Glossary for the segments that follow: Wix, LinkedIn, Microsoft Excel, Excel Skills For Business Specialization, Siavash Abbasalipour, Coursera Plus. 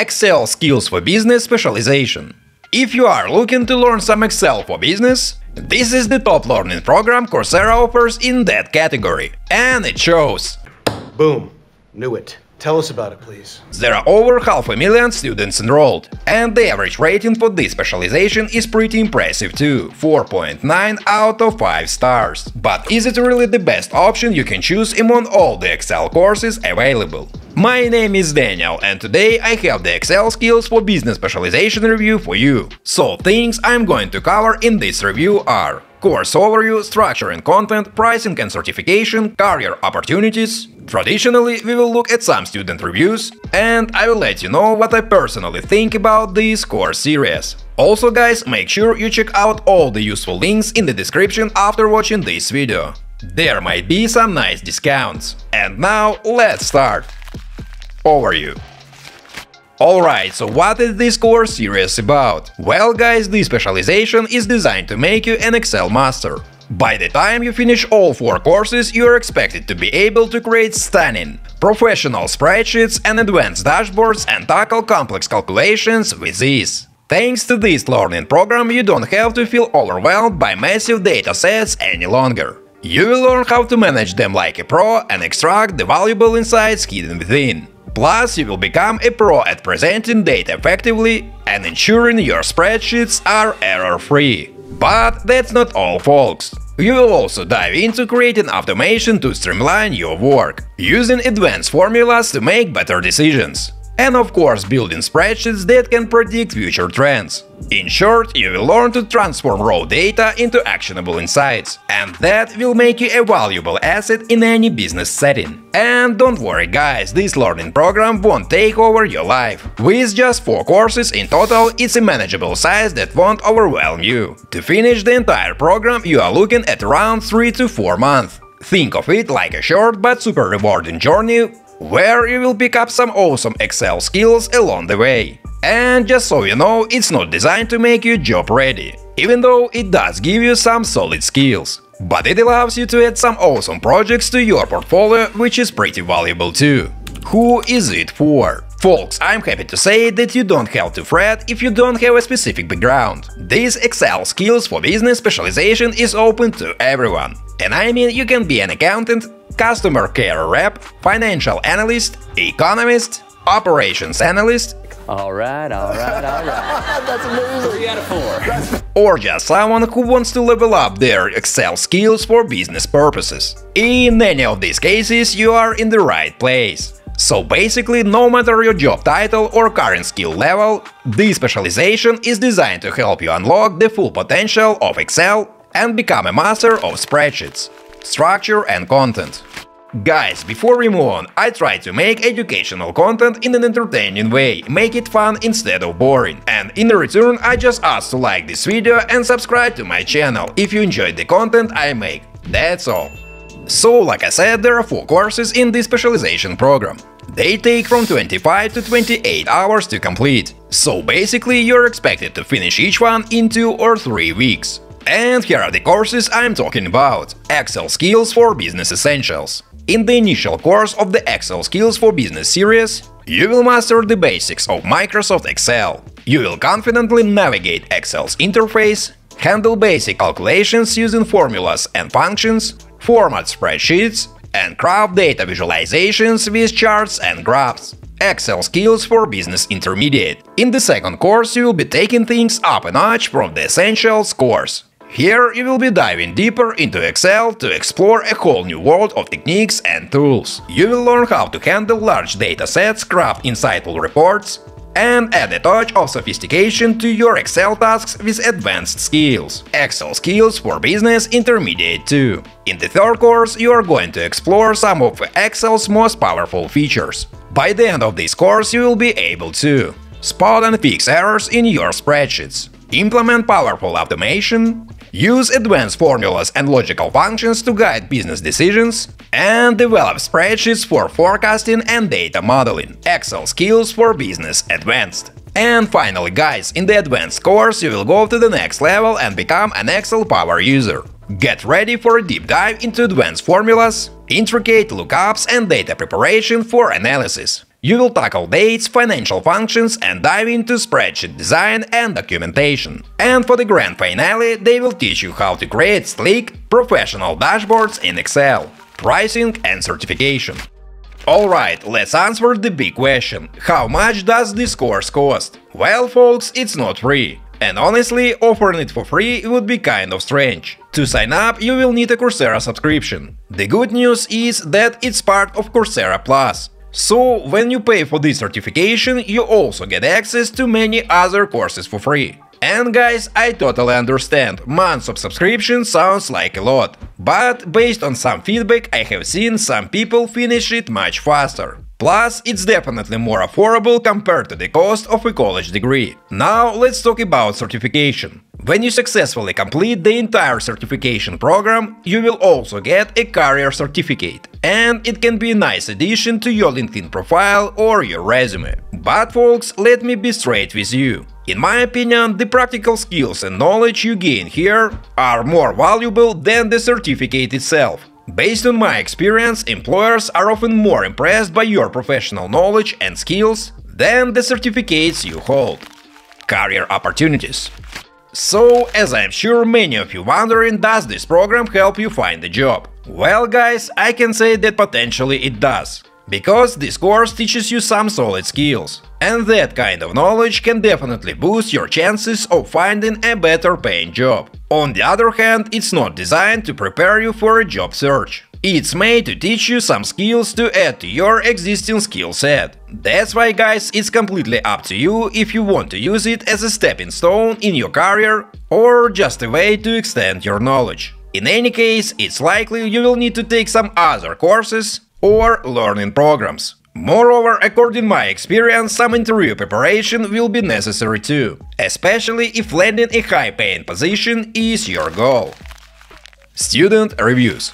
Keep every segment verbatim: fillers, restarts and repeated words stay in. Excel Skills for Business specialization. If you are looking to learn some Excel for business, this is the top learning program Coursera offers in that category. And it shows. Boom, knew it. Tell us about it, please. There are over half a million students enrolled, and the average rating for this specialization is pretty impressive too, four point nine out of five stars. But is it really the best option you can choose among all the Excel courses available? My name is Daniel, and today I have the Excel Skills for Business specialization review for you. So things I'm going to cover in this review are: course overview, structure and content, pricing and certification, career opportunities. Traditionally, we will look at some student reviews, and I will let you know what I personally think about this course series. Also, guys, make sure you check out all the useful links in the description after watching this video. There might be some nice discounts. And now, let's start. Overview. Alright, so what is this course series about? Well, guys, this specialization is designed to make you an Excel master. By the time you finish all four courses, you are expected to be able to create stunning, professional spreadsheets and advanced dashboards and tackle complex calculations with ease. Thanks to this learning program, you don't have to feel overwhelmed by massive data sets any longer. You will learn how to manage them like a pro and extract the valuable insights hidden within. Plus, you will become a pro at presenting data effectively and ensuring your spreadsheets are error-free. But that's not all, folks. You will also dive into creating automation to streamline your work, using advanced formulas to make better decisions, and of course building spreadsheets that can predict future trends. In short, you will learn to transform raw data into actionable insights, and that will make you a valuable asset in any business setting. And don't worry, guys, this learning program won't take over your life. With just four courses in total, it's a manageable size that won't overwhelm you. To finish the entire program, you are looking at around three to four months. Think of it like a short but super rewarding journey, where you will pick up some awesome Excel skills along the way. And just so you know, it's not designed to make you job ready, even though it does give you some solid skills. But it allows you to add some awesome projects to your portfolio, which is pretty valuable too. Who is it for? Folks, I'm happy to say that you don't have to fret if you don't have a specific background. This Excel Skills for Business specialization is open to everyone. And I mean, you can be an accountant, customer care rep, financial analyst, economist, operations analyst. Alright, alright, alright. That's amazing. Three out of four. Or just someone who wants to level up their Excel skills for business purposes. In any of these cases, you are in the right place. So basically, no matter your job title or current skill level, this specialization is designed to help you unlock the full potential of Excel and become a master of spreadsheets, structure and content. Guys, before we move on, I try to make educational content in an entertaining way, make it fun instead of boring. And in return, I just ask to like this video and subscribe to my channel if you enjoyed the content I make. That's all. So, like I said, there are four courses in this specialization program. They take from twenty-five to twenty-eight hours to complete. So basically, you're expected to finish each one in two or three weeks. And here are the courses I'm talking about. Excel Skills for Business Essentials. In the initial course of the Excel Skills for Business series, you will master the basics of Microsoft Excel. You will confidently navigate Excel's interface, handle basic calculations using formulas and functions, format spreadsheets, and craft data visualizations with charts and graphs. Excel Skills for Business Intermediate. In the second course, you will be taking things up a notch from the Essentials course. Here you will be diving deeper into Excel to explore a whole new world of techniques and tools. You will learn how to handle large data sets, craft insightful reports, and add a touch of sophistication to your Excel tasks with advanced skills. Excel Skills for Business Intermediate two. In the third course, you are going to explore some of Excel's most powerful features. By the end of this course, you will be able to spot and fix errors in your spreadsheets, implement powerful automation, use advanced formulas and logical functions to guide business decisions, and develop spreadsheets for forecasting and data modeling. Excel Skills for Business Advanced. And finally, guys, in the advanced course, you will go to the next level and become an Excel power user. Get ready for a deep dive into advanced formulas, intricate lookups and data preparation for analysis. You will tackle dates, financial functions and dive into spreadsheet design and documentation. And for the grand finale, they will teach you how to create slick, professional dashboards in Excel, pricing and certification. Alright, let's answer the big question. How much does this course cost? Well, folks, it's not free. And honestly, offering it for free would be kind of strange. To sign up, you will need a Coursera subscription. The good news is that it's part of Coursera Plus. So, when you pay for this certification, you also get access to many other courses for free. And guys, I totally understand, months of subscription sounds like a lot. But based on some feedback, I have seen some people finish it much faster. Plus, it's definitely more affordable compared to the cost of a college degree. Now, let's talk about certification. When you successfully complete the entire certification program, you will also get a career certificate. And it can be a nice addition to your LinkedIn profile or your resume. But folks, let me be straight with you. In my opinion, the practical skills and knowledge you gain here are more valuable than the certificate itself. Based on my experience, employers are often more impressed by your professional knowledge and skills than the certificates you hold. Career opportunities. So, as I'm sure many of you wondering, does this program help you find a job? Well, guys, I can say that potentially it does. Because this course teaches you some solid skills. And that kind of knowledge can definitely boost your chances of finding a better paying job. On the other hand, it's not designed to prepare you for a job search. It's made to teach you some skills to add to your existing skill set. That's why, guys, it's completely up to you if you want to use it as a stepping stone in your career or just a way to extend your knowledge. In any case, it's likely you will need to take some other courses or learning programs. Moreover, according to my experience, some interview preparation will be necessary too, especially if landing a high-paying position is your goal. Student reviews.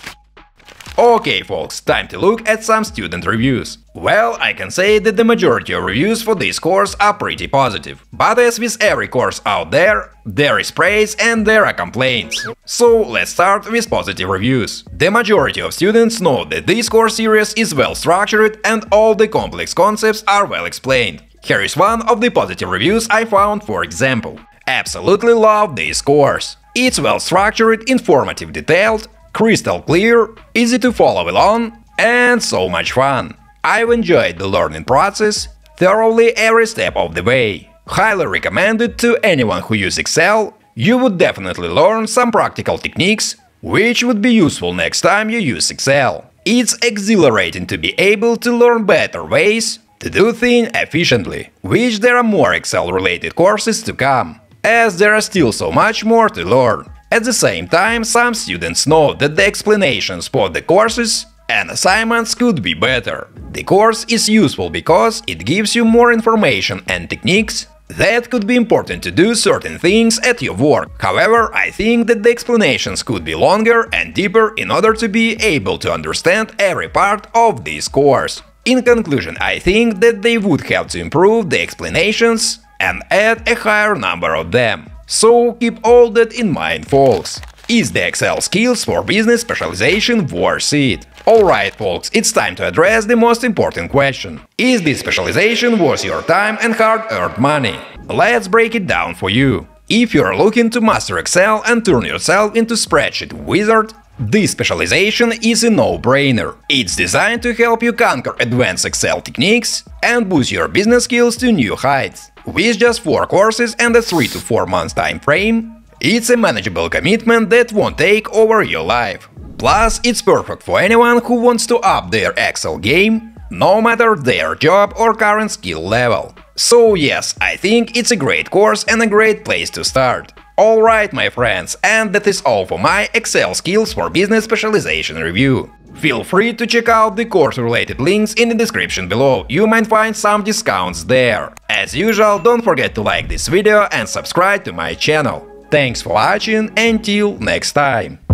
Okay, folks, time to look at some student reviews. Well, I can say that the majority of reviews for this course are pretty positive. But as with every course out there, there is praise and there are complaints. So, let's start with positive reviews. The majority of students know that this course series is well structured and all the complex concepts are well explained. Here is one of the positive reviews I found, for example. Absolutely love this course. It's well structured, informative, detailed, crystal clear, easy to follow along, and so much fun. I've enjoyed the learning process thoroughly every step of the way. Highly recommended to anyone who uses Excel. You would definitely learn some practical techniques, which would be useful next time you use Excel. It's exhilarating to be able to learn better ways to do things efficiently, which there are more Excel-related courses to come, as there are still so much more to learn. At the same time, some students know that the explanations for the courses and assignments could be better. The course is useful because it gives you more information and techniques that could be important to do certain things at your work. However, I think that the explanations could be longer and deeper in order to be able to understand every part of this course. In conclusion, I think that they would have to improve the explanations and add a higher number of them. So keep all that in mind, folks. Is the Excel skills for business specialization worth it? Alright, folks, it's time to address the most important question. Is this specialization worth your time and hard-earned money? Let's break it down for you. If you're looking to master Excel and turn yourself into spreadsheet wizard, this specialization is a no-brainer. It's designed to help you conquer advanced Excel techniques and boost your business skills to new heights. With just four courses and a three to four months time frame, it's a manageable commitment that won't take over your life. Plus, it's perfect for anyone who wants to up their Excel game, no matter their job or current skill level. So yes, I think it's a great course and a great place to start. Alright, my friends, and that is all for my Excel Skills for Business Specialization review. Feel free to check out the course-related links in the description below, you might find some discounts there. As usual, don't forget to like this video and subscribe to my channel. Thanks for watching, until next time!